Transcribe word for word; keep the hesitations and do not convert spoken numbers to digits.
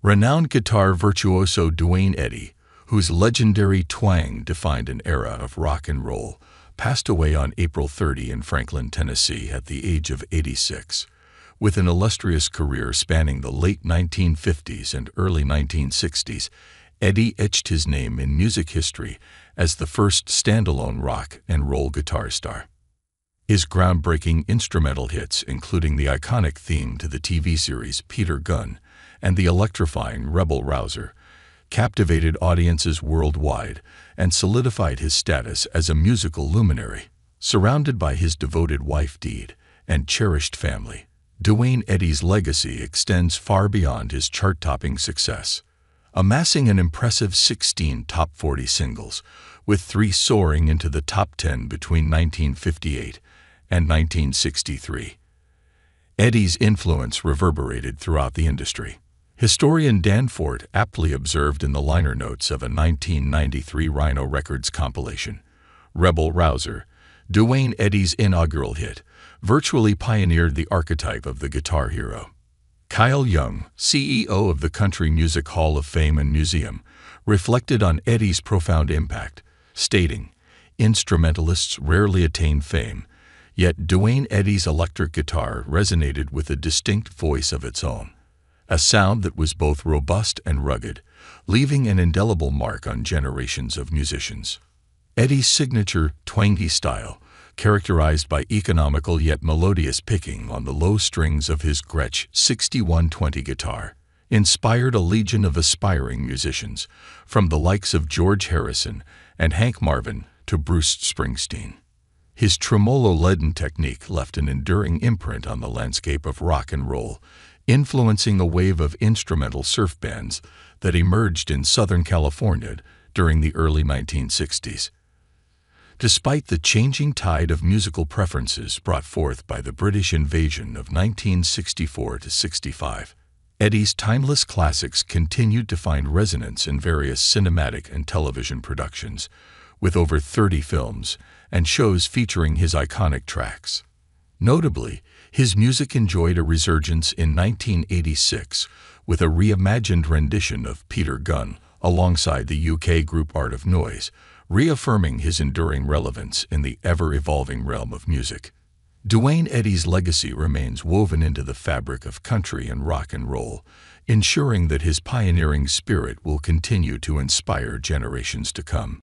Renowned guitar virtuoso Duane Eddy, whose legendary twang defined an era of rock and roll, passed away on April thirtieth in Franklin, Tennessee at the age of eighty-six. With an illustrious career spanning the late nineteen fifties and early nineteen sixties, Eddy etched his name in music history as the first standalone rock and roll guitar star. His groundbreaking instrumental hits, including the iconic theme to the T V series Peter Gunn and the electrifying Rebel Rouser, captivated audiences worldwide and solidified his status as a musical luminary. Surrounded by his devoted wife Deed and cherished family, Duane Eddy's legacy extends far beyond his chart-topping success, amassing an impressive sixteen top forty singles, with three soaring into the top ten between nineteen fifty-eight and nineteen sixty-three. Eddy's influence reverberated throughout the industry. Historian Dan Ford aptly observed in the liner notes of a nineteen ninety-three Rhino Records compilation, Rebel Rouser, Duane Eddy's inaugural hit, virtually pioneered the archetype of the guitar hero. Kyle Young, C E O of the Country Music Hall of Fame and Museum, reflected on Eddy's profound impact, stating, "Instrumentalists rarely attain fame, yet Duane Eddy's electric guitar resonated with a distinct voice of its own, a sound that was both robust and rugged, leaving an indelible mark on generations of musicians." Eddy's signature twangy style, characterized by economical yet melodious picking on the low strings of his Gretsch sixty-one twenty guitar, inspired a legion of aspiring musicians, from the likes of George Harrison and Hank Marvin to Bruce Springsteen. His tremolo-laden technique left an enduring imprint on the landscape of rock and roll, influencing a wave of instrumental surf bands that emerged in Southern California during the early nineteen sixties. Despite the changing tide of musical preferences brought forth by the British invasion of nineteen sixty-four to sixty-five, Eddy's timeless classics continued to find resonance in various cinematic and television productions, with over thirty films and shows featuring his iconic tracks. Notably, his music enjoyed a resurgence in nineteen eighty-six with a reimagined rendition of Peter Gunn alongside the U K group Art of Noise, reaffirming his enduring relevance in the ever-evolving realm of music. Duane Eddy's legacy remains woven into the fabric of country and rock and roll, ensuring that his pioneering spirit will continue to inspire generations to come.